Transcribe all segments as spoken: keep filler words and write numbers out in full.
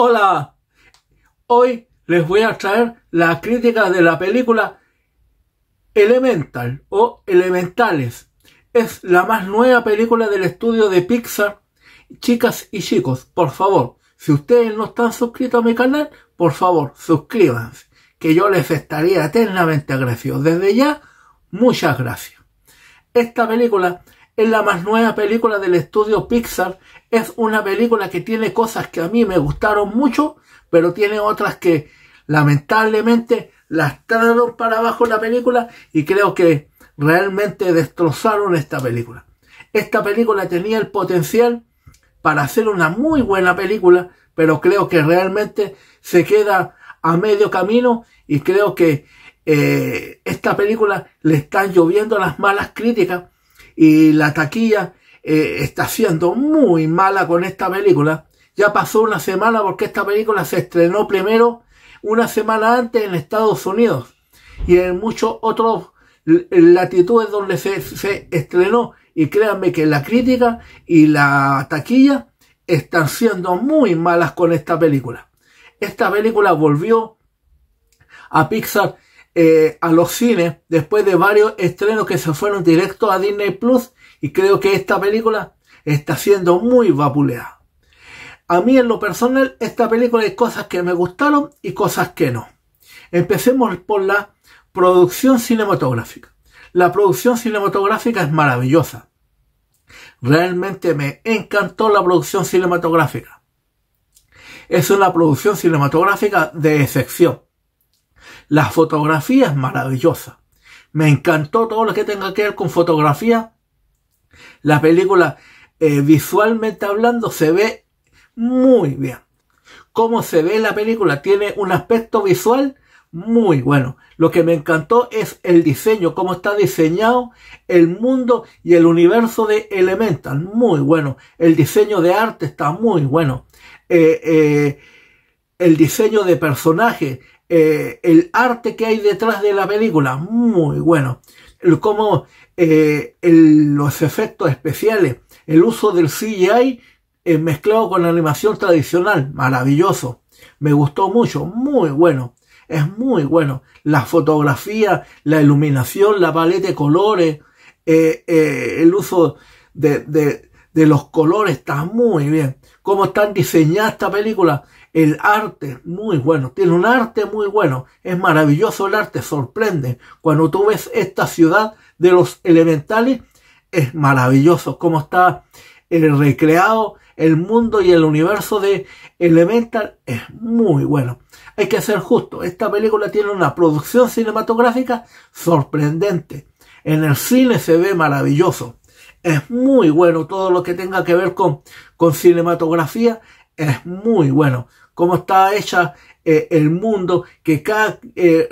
Hola, hoy les voy a traer la crítica de la película Elemental o Elementales. Es la más nueva película del estudio de Pixar. Chicas y chicos, por favor, si ustedes no están suscritos a mi canal, por favor, suscríbanse, que yo les estaría eternamente agradecido. Desde ya, muchas gracias. Esta película es la más nueva película del estudio Pixar. Es una película que tiene cosas que a mí me gustaron mucho, pero tiene otras que lamentablemente lastraron para abajo la película y creo que realmente destrozaron esta película. Esta película tenía el potencial para hacer una muy buena película, pero creo que realmente se queda a medio camino y creo que eh, esta película le están lloviendo las malas críticas. Y la taquilla eh, está siendo muy mala con esta película. Ya pasó una semana porque esta película se estrenó primero una semana antes en Estados Unidos. Y en muchos otros latitudes donde se, se estrenó. Y créanme que la crítica y la taquilla están siendo muy malas con esta película. Esta película volvió a Pixar. Eh, a los cines después de varios estrenos que se fueron directo a Disney Plus y creo que esta película está siendo muy vapuleada. A mí en lo personal esta película hay cosas que me gustaron y cosas que no. Empecemos por la producción cinematográfica. La producción cinematográfica es maravillosa. Realmente me encantó la producción cinematográfica. Es una producción cinematográfica de excepción. La fotografía es maravillosa. Me encantó todo lo que tenga que ver con fotografía. La película, eh, visualmente hablando, se ve muy bien. Cómo se ve la película tiene un aspecto visual muy bueno. Lo que me encantó es el diseño, cómo está diseñado el mundo y el universo de Elemental. Muy bueno. El diseño de arte está muy bueno. Eh, eh, el diseño de personajes. Eh, el arte que hay detrás de la película, muy bueno. El, como eh, el, los efectos especiales, el uso del C G I eh, mezclado con la animación tradicional, maravilloso. Me gustó mucho, muy bueno. Es muy bueno. La fotografía, la iluminación, la paleta de colores, eh, eh, el uso de, de, de los colores está muy bien. Cómo están diseñadas esta película. El arte, muy bueno. Tiene un arte muy bueno. Es maravilloso el arte. Sorprende. Cuando tú ves esta ciudad de los elementales, es maravilloso. Cómo está el recreado, el mundo y el universo de Elemental. Es muy bueno. Hay que ser justo. Esta película tiene una producción cinematográfica sorprendente. En el cine se ve maravilloso. Es muy bueno todo lo que tenga que ver con, con cinematografía. Es muy bueno cómo está hecha eh, el mundo, que cada eh,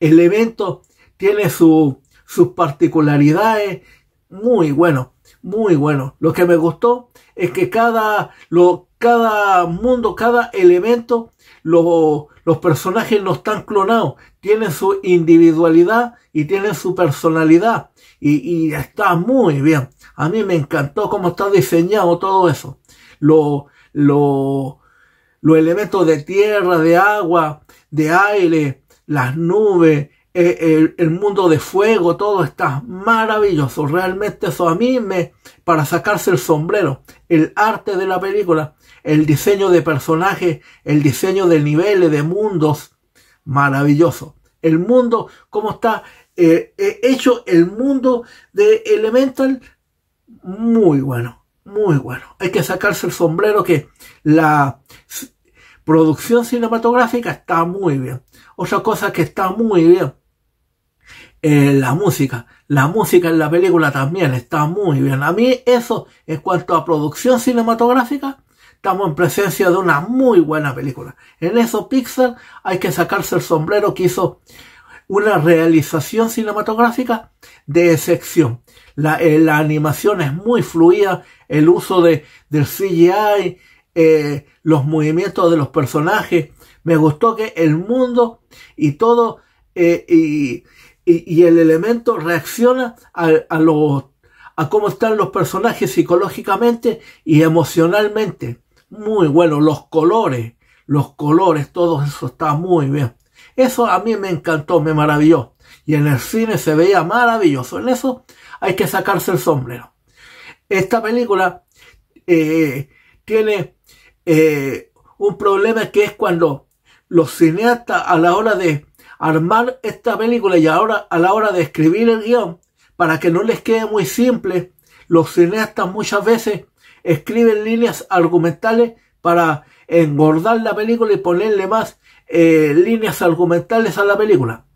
elemento tiene su, sus particularidades. Muy bueno, muy bueno. Lo que me gustó es que cada, lo, cada mundo, cada elemento, lo, los personajes no están clonados. Tienen su individualidad y tienen su personalidad. Y, y está muy bien. A mí me encantó cómo está diseñado todo eso. Lo... Los, los elementos de tierra, de agua, de aire, las nubes, el, el mundo de fuego, todo está maravilloso. Realmente eso a mí me, para sacarse el sombrero, el arte de la película, el diseño de personajes, el diseño de niveles, de mundos, maravilloso. El mundo, cómo está eh, hecho el mundo de Elemental, muy bueno. Muy bueno. Hay que sacarse el sombrero que la producción cinematográfica está muy bien. Otra cosa que está muy bien, eh, la música. La música en la película también está muy bien. A mí eso, en cuanto a producción cinematográfica, estamos en presencia de una muy buena película. En eso Pixar hay que sacarse el sombrero, que hizo una realización cinematográfica de excepción. La, eh, la animación es muy fluida, el uso de, del C G I, eh, los movimientos de los personajes. Me gustó que el mundo y todo eh, y, y, y el elemento reacciona a, a, los, a cómo están los personajes psicológicamente y emocionalmente. Muy bueno, los colores. los colores, todo eso está muy bien. Eso a mí me encantó, me maravilló. Y en el cine se veía maravilloso. En eso hay que sacarse el sombrero. Esta película eh, tiene eh, un problema, que es cuando los cineastas, a la hora de armar esta película y ahora a la hora de escribir el guión, para que no les quede muy simple, los cineastas muchas veces escriben líneas argumentales para engordar la película y ponerle más eh, líneas argumentales a la película.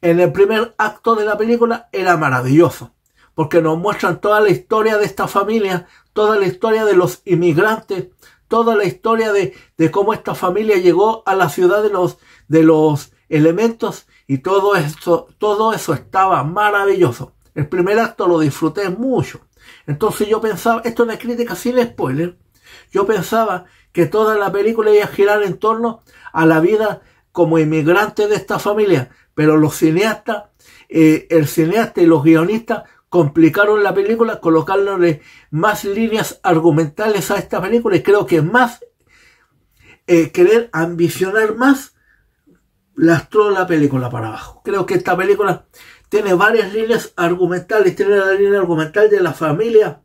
En el primer acto de la película era maravilloso, porque nos muestran toda la historia de esta familia, toda la historia de los inmigrantes, toda la historia de, de cómo esta familia llegó a la ciudad de los, de los elementos, y todo eso, todo eso estaba maravilloso. El primer acto lo disfruté mucho. Entonces yo pensaba, esto es una crítica sin spoiler, yo pensaba que toda la película iba a girar en torno a la vida como inmigrante de esta familia, pero los cineastas, eh, el cineasta y los guionistas complicaron la película colocándole más líneas argumentales a esta película, y creo que más, eh, querer ambicionar más, lastró la película para abajo. Creo que esta película tiene varias líneas argumentales, tiene la línea argumental de la familia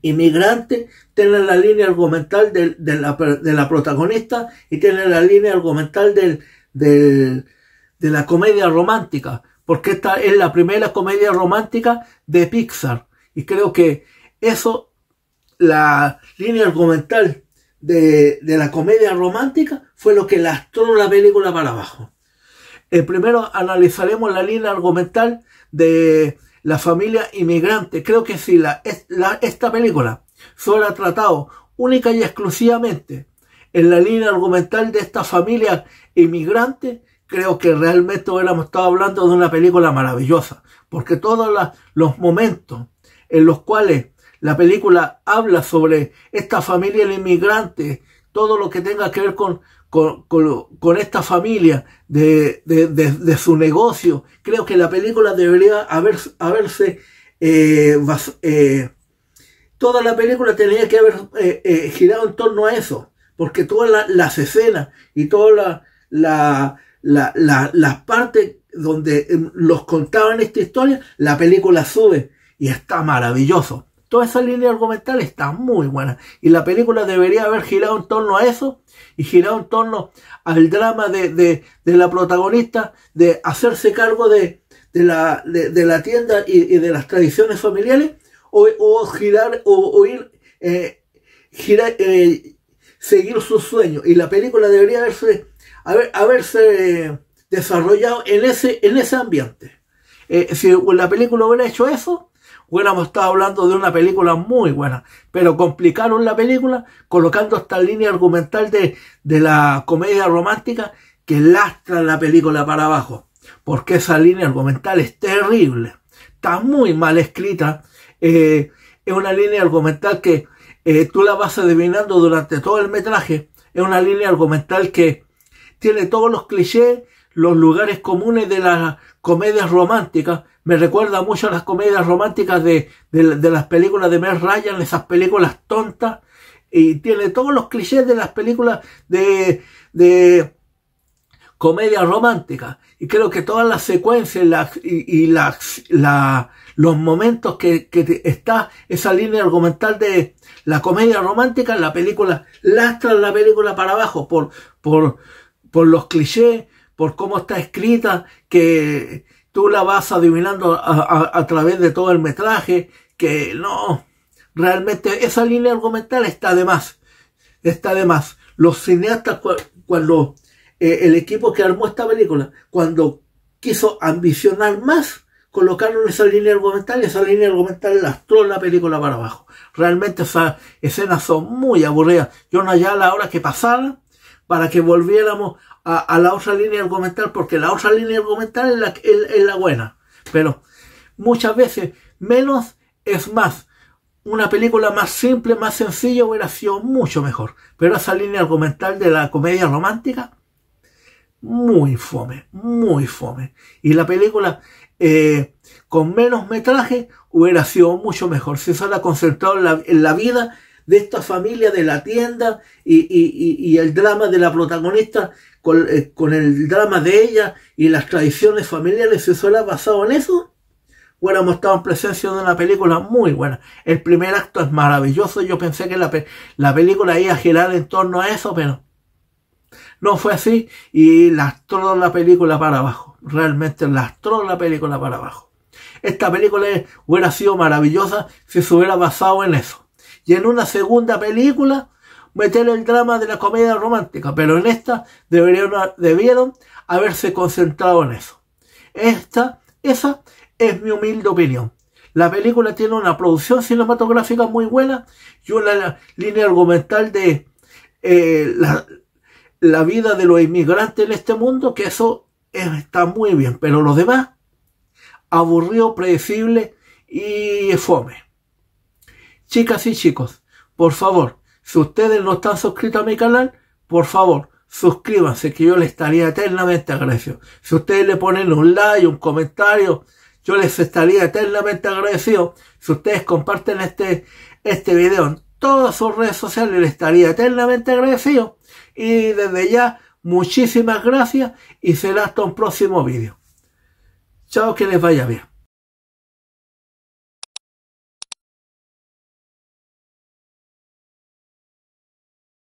inmigrante, tiene la línea argumental de, de, la, de la protagonista, y tiene la línea argumental del... del de la comedia romántica, porque esta es la primera comedia romántica de Pixar, y creo que eso, la línea argumental de, de la comedia romántica, fue lo que lastró la película para abajo. Eh, primero analizaremos la línea argumental de la familia inmigrante. Creo que si la, la, esta película se hubiera tratado única y exclusivamente en la línea argumental de esta familia inmigrante, creo que realmente hubiéramos estado hablando de una película maravillosa, porque todos la, los momentos en los cuales la película habla sobre esta familia, el inmigrante, todo lo que tenga que ver con, con, con, con esta familia, de, de, de, de su negocio, creo que la película debería haber, haberse... Eh, bas, eh, toda la película tenía que haber eh, eh, girado en torno a eso, porque todas la, las escenas y toda la... la La, la, la parte donde los contaban esta historia, la película sube y está maravilloso. Toda esa línea argumental está muy buena, y la película debería haber girado en torno a eso, y girado en torno al drama de, de, de la protagonista, de hacerse cargo de, de, la, de, de la tienda y, y de las tradiciones familiares, o, o girar o, o ir eh, girar, eh, seguir sus sueños. Y la película debería haberse haberse desarrollado en ese, en ese ambiente. Eh, si la película hubiera hecho eso, hubiéramos estado hablando de una película muy buena, pero complicaron la película colocando esta línea argumental de, de la comedia romántica, que lastra la película para abajo, porque esa línea argumental es terrible, está muy mal escrita. Eh, es una línea argumental que eh, tú la vas adivinando durante todo el metraje. Es una línea argumental que tiene todos los clichés, los lugares comunes de las comedias románticas. Me recuerda mucho a las comedias románticas de, de, de las películas de Meg Ryan, esas películas tontas. Y tiene todos los clichés de las películas de, de comedias románticas. Y creo que todas las secuencias la, y, y la, la, los momentos que, que está esa línea argumental de la comedia romántica, la película lastra la película para abajo por... por por los clichés, por cómo está escrita, que tú la vas adivinando a, a, a través de todo el metraje, que no, realmente esa línea argumental está de más, está de más. Los cineastas, cuando eh, el equipo que armó esta película, cuando quiso ambicionar más, colocaron esa línea argumental, y esa línea argumental lastró la película para abajo. Realmente esas escenas son muy aburridas. Yo no hallaba la hora que pasara para que volviéramos a, a la otra línea argumental, porque la otra línea argumental es la, es, es la buena. Pero muchas veces menos es más. Una película más simple, más sencilla, hubiera sido mucho mejor. Pero esa línea argumental de la comedia romántica, muy fome, muy fome. Y la película eh, con menos metraje hubiera sido mucho mejor. Si se hubiera concentrado en la, en la vida de esta familia de la tienda y, y, y el drama de la protagonista con, eh, con el drama de ella y las tradiciones familiares. ¿Se suele haber basado en eso? Bueno, hemos estado en presencia de una película muy buena. El primer acto es maravilloso. Yo pensé que la, pe la película iba a girar en torno a eso, pero no fue así. Y lastró la película para abajo. Realmente lastró la película para abajo. Esta película hubiera sido maravillosa si se hubiera basado en eso. Y en una segunda película, meter el drama de la comedia romántica. Pero en esta deberían, debieron haberse concentrado en eso. Esta, esa... es mi humilde opinión. La película tiene una producción cinematográfica muy buena y una línea argumental de eh, la, la vida de los inmigrantes en este mundo, que eso es, está muy bien, pero lo demás, aburrido, predecible y fome. Chicas y chicos, por favor, si ustedes no están suscritos a mi canal, por favor, suscríbanse, que yo les estaría eternamente agradecido. Si ustedes le ponen un like, un comentario, yo les estaría eternamente agradecido. Si ustedes comparten este, este video en todas sus redes sociales, les estaría eternamente agradecido. Y desde ya, muchísimas gracias y será hasta un próximo video. Chao, que les vaya bien.